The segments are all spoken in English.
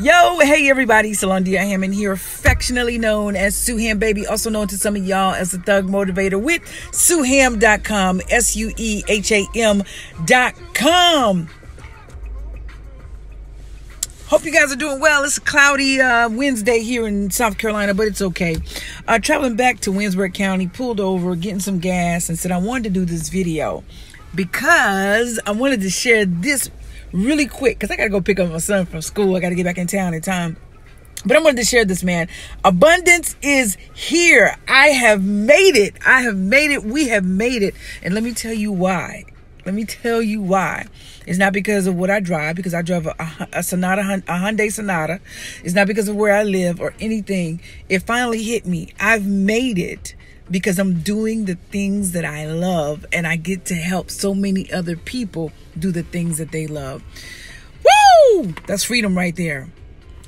Yo, hey everybody, Sulondia Hammond here, affectionately known as Sue Ham Baby, also known to some of y'all as the Thug Motivator with sueham.com, sueham.com. Hope you guys are doing well. It's a cloudy Wednesday here in South Carolina, but it's okay. Traveling back to Williamsburg county, pulled over, getting some gas, and said I wanted to do this video because I wanted to share this really quick, because I gotta go pick up my son from school. I gotta get back in town in time, but I wanted to share this, man. Abundance is here. I have made it. I have made it. We have made it. And let me tell you why. Let me tell you why. It's not because of what I drive, because I drive a Hyundai Sonata. It's not because of where I live or anything. It finally hit me. I've made it because I'm doing the things that I love, and I get to help so many other people do the things that they love. Woo! That's freedom right there.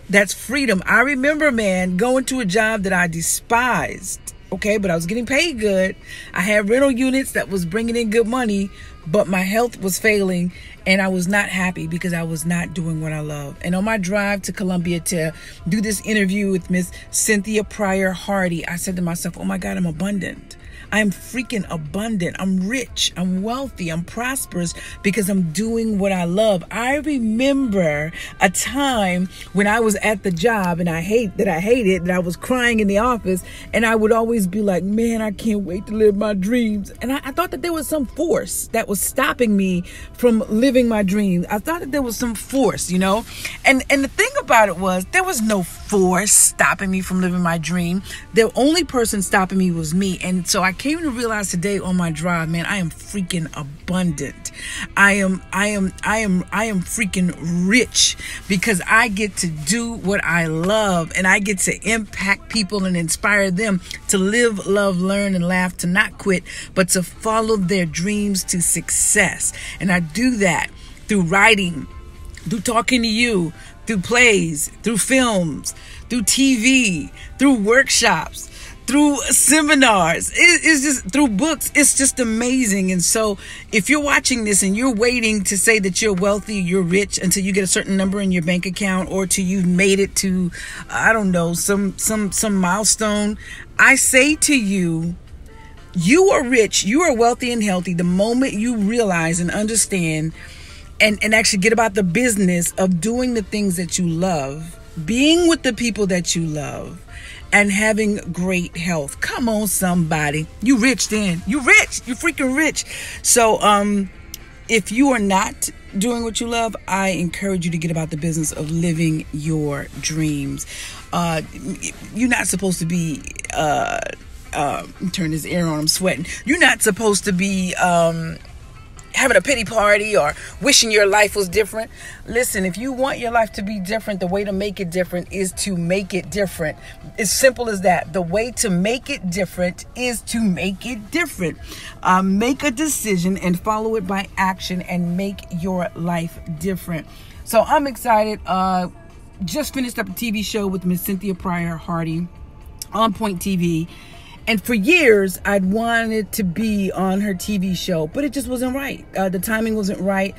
That's freedom. I remember, man, going to a job that I despised, okay, but I was getting paid good. I had rental units that was bringing in good money, but my health was failing, and I was not happy because I was not doing what I love. And on my drive to Columbia to do this interview with Miss Cynthia Pryor Hardy, I said to myself, oh my God, I'm abundant. I'm freaking abundant. I'm rich. I'm wealthy. I'm prosperous because I'm doing what I love. I remember a time when I was at the job and I hated that I was crying in the office, and I would always be like, man, I can't wait to live my dreams. And I thought that there was some force that was stopping me from living my dreams. I thought that there was some force, you know? And the thing about it was, there was no force stopping me from living my dream. The only person stopping me was me. And so I came to realize today on my drive, man, I am freaking abundant. I am freaking rich because I get to do what I love, and I get to impact people and inspire them to live, love, learn, and laugh, to not quit, but to follow their dreams to success. And I do that through writing, through talking to you, through plays, through films, through TV, through workshops, through seminars. It's just through books. It's just amazing. And so if you're watching this and you're waiting to say that you're wealthy, you're rich, until you get a certain number in your bank account, or till you've made it to, I don't know, some milestone, I say to you, you are rich, you are wealthy and healthy the moment you realize and understand and actually get about the business of doing the things that you love, being with the people that you love, and having great health. Come on, somebody. You rich then. You rich. You freaking rich. So if you are not doing what you love, I encourage you to get about the business of living your dreams. You're not supposed to be... turn this air on, I'm sweating. You're not supposed to be... having a pity party or wishing your life was different. Listen, if you want your life to be different, the way to make it different is to make it different. It's simple as that. The way to make it different is to make it different. Make a decision and follow it by action and make your life different. So I'm excited. Just finished up a TV show with Miss Cynthia Pryor Hardy, On Point TV. And for years, I'd wanted to be on her TV show, but it just wasn't right. The timing wasn't right.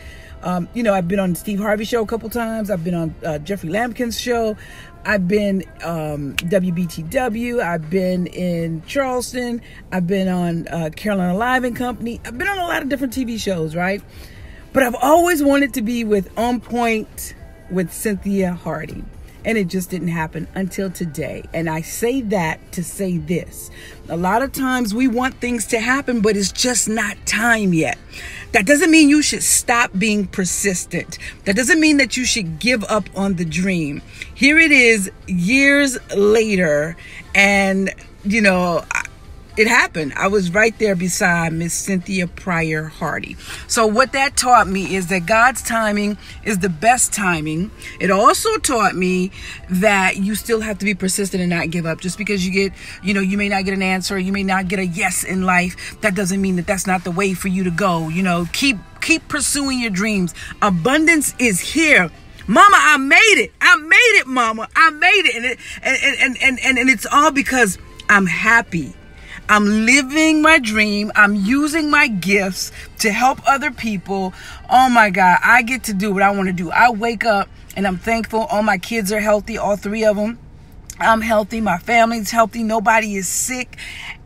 You know, I've been on Steve Harvey Show a couple times. I've been on Jeffrey Lampkin's show. I've been WBTW. I've been in Charleston. I've been on Carolina Live and Company. I've been on a lot of different TV shows, right? But I've always wanted to be with On Point with Cynthia Hardy. And it just didn't happen until today. And I say that to say this. A lot of times we want things to happen, but it's just not time yet. That doesn't mean you should stop being persistent. That doesn't mean that you should give up on the dream. Here it is years later, and, you know, it happened. I was right there beside Miss Cynthia Pryor Hardy. So what that taught me is that God's timing is the best timing. It also taught me that you still have to be persistent and not give up. Just because you get, you know, you may not get an answer, you may not get a yes in life, that doesn't mean that that's not the way for you to go. You know, keep pursuing your dreams. Abundance is here. Mama, I made it. I made it, Mama. I made it. And it's all because I'm happy. I'm living my dream. I'm using my gifts to help other people. Oh my God, I get to do what I want to do. I wake up and I'm thankful. All my kids are healthy, all three of them. I'm healthy, my family's healthy, nobody is sick.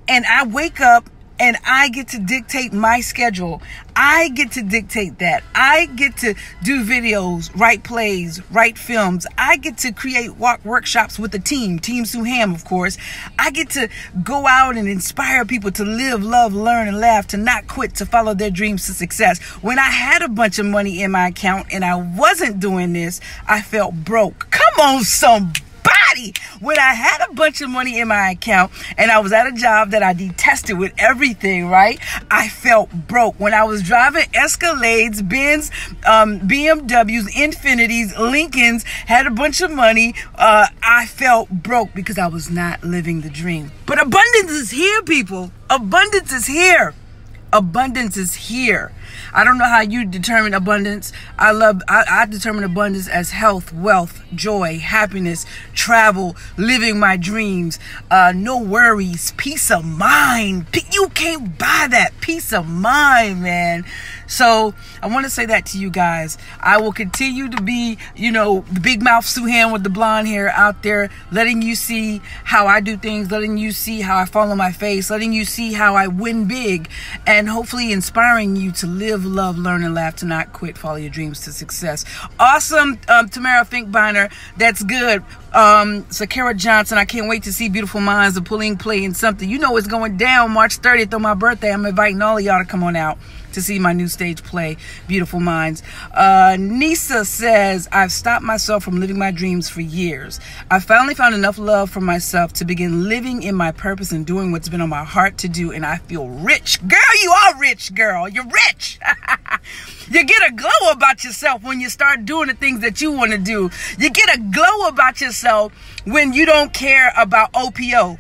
And I wake up and I get to dictate my schedule. I get to dictate that. I get to do videos, write plays, write films. I get to create workshops with the team, Team Sue Ham, of course. I get to go out and inspire people to live, love, learn, and laugh, to not quit, to follow their dreams to success. When I had a bunch of money in my account and I wasn't doing this, I felt broke. Come on, somebody. When I had a bunch of money in my account and I was at a job that I detested with everything, right? I felt broke. When I was driving Escalades, Benz, BMWs, Infinities, Lincolns, had a bunch of money, I felt broke because I was not living the dream. But abundance is here, people. Abundance is here. Abundance is here. I don't know how you determine abundance. I determine abundance as health, wealth, joy, happiness, travel, living my dreams, no worries, peace of mind. You can't buy that peace of mind, man. So I want to say that to you guys. I will continue to be, you know, the big mouth Sue Ham with the blonde hair out there, letting you see how I do things, letting you see how I fall on my face, letting you see how I win big, and hopefully inspiring you to live, love, learn, and laugh, to not quit, follow your dreams to success. Awesome, Tamara Finkbiner. That's good. Sakara Johnson, I can't wait to see Beautiful Minds, the pulling play, and something. You know it's going down March 30th on my birthday. I'm inviting all of y'all to come on out to see my new stage play, Beautiful Minds. Nisa says, I've stopped myself from living my dreams for years. I finally found enough love for myself to begin living in my purpose and doing what's been on my heart to do, and I feel rich. Girl, you are rich, girl. You're rich. You get a glow about yourself when you start doing the things that you want to do. You get a glow about yourself when you don't care about OPO.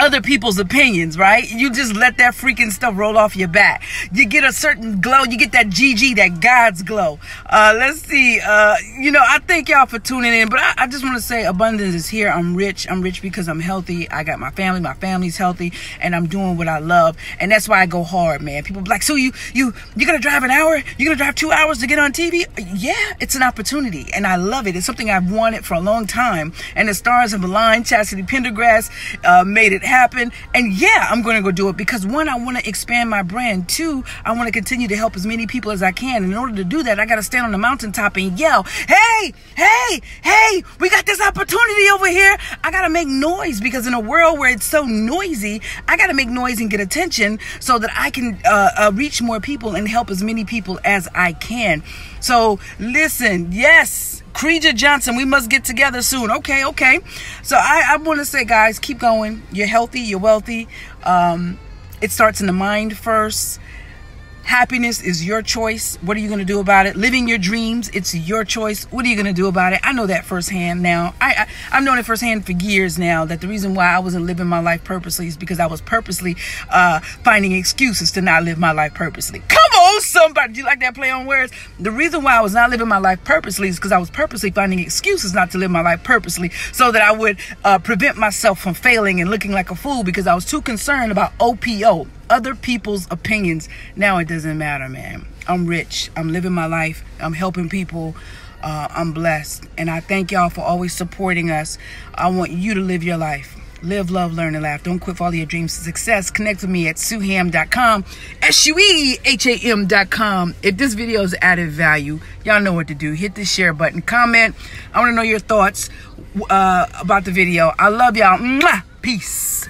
Other people's opinions, right? You just let that freaking stuff roll off your back. You get a certain glow. You get that GG, that God's glow. Let's see. You know, I thank y'all for tuning in, but I just want to say abundance is here. I'm rich. I'm rich because I'm healthy. I got my family. My family's healthy, and I'm doing what I love, and that's why I go hard, man. People be like, so you're gonna drive an hour? You're gonna drive 2 hours to get on TV? Yeah, it's an opportunity, and I love it. It's something I've wanted for a long time, and the stars have aligned. Chastity Pendergrass made it happen, and yeah, I'm going to go do it because, one, I want to expand my brand. Two, I want to continue to help as many people as I can. In order to do that, I got to stand on the mountaintop and yell, hey, hey, hey, we got this opportunity over here. I got to make noise because in a world where it's so noisy, I got to make noise and get attention so that I can reach more people and help as many people as I can. So listen, yes, Creja Johnson, we must get together soon. Okay, okay. So I want to say, guys, keep going. You're healthy. You're wealthy. It starts in the mind first. Happiness is your choice. What are you going to do about it? Living your dreams, it's your choice. What are you going to do about it? I know that firsthand now. I've known it firsthand for years now, that the reason why I wasn't living my life purposely is because I was purposely finding excuses to not live my life purposely. Come on, somebody. Do you like that play on words? The reason why I was not living my life purposely is because I was purposely finding excuses not to live my life purposely so that I would prevent myself from failing and looking like a fool because I was too concerned about OPO. Other people's opinions. Now it doesn't matter, man. I'm rich. I'm living my life. I'm helping people. I'm blessed. And I thank y'all for always supporting us. I want you to live your life. Live, love, learn, and laugh. Don't quit, follow your dreams to success. Connect with me at sueham.com. sueham.com. If this video is added value, y'all know what to do. Hit the share button. Comment. I want to know your thoughts about the video. I love y'all. Mwah. Peace.